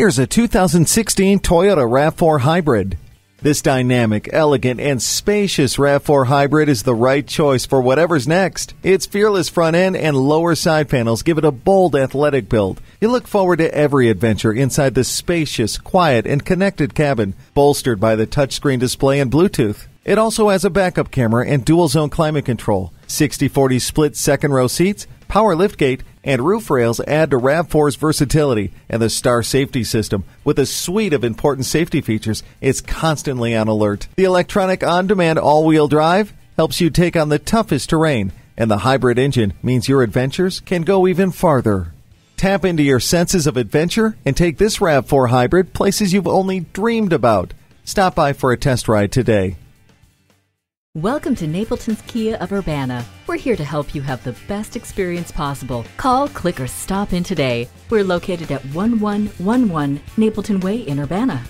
Here's a 2016 Toyota RAV4 Hybrid. This dynamic, elegant, and spacious RAV4 Hybrid is the right choice for whatever's next. Its fearless front end and lower side panels give it a bold, athletic build. You look forward to every adventure inside the spacious, quiet, and connected cabin, bolstered by the touchscreen display and Bluetooth. It also has a backup camera and dual-zone climate control. 60/40 split second-row seats, power liftgate, and roof rails add to RAV4's versatility, and the Star Safety System, with a suite of important safety features, is constantly on alert. The electronic on-demand all-wheel drive helps you take on the toughest terrain, and the hybrid engine means your adventures can go even farther. Tap into your senses of adventure and take this RAV4 Hybrid places you've only dreamed about. Stop by for a test ride today. Welcome to Napleton's Kia of Urbana. We're here to help you have the best experience possible. Call, click, or stop in today. We're located at 1111 Napleton Way in Urbana.